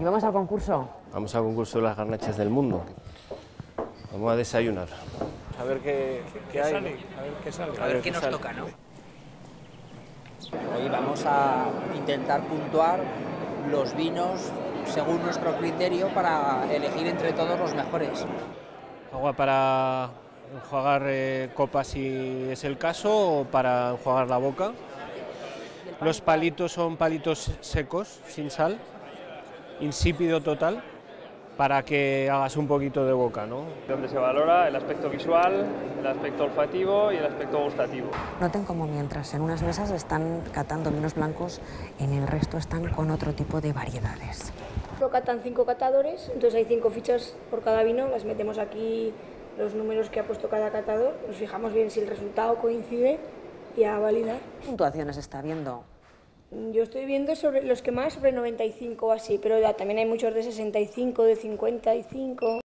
¿Y vamos al concurso? Vamos al concurso de las garnachas del mundo. Vamos a desayunar. A ver qué hay. Sale. A ver qué sale. A ver qué nos sale. Toca, ¿no? Hoy vamos a intentar puntuar los vinos según nuestro criterio para elegir entre todos los mejores. Agua para enjuagar copas si es el caso o para enjuagar la boca. Los palitos son palitos secos, sin sal. Insípido total, para que hagas un poquito de boca, ¿no? Donde se valora el aspecto visual, el aspecto olfativo y el aspecto gustativo. Noten como mientras en unas mesas están catando vinos blancos, en el resto están con otro tipo de variedades. Lo catan 5 catadores, entonces hay 5 fichas por cada vino, las metemos aquí los números que ha puesto cada catador, nos fijamos bien si el resultado coincide y a validar. ¿Qué puntuaciones está viendo? Yo estoy viendo sobre los que más, sobre 95 o así, pero ya, también hay muchos de 65, de 55...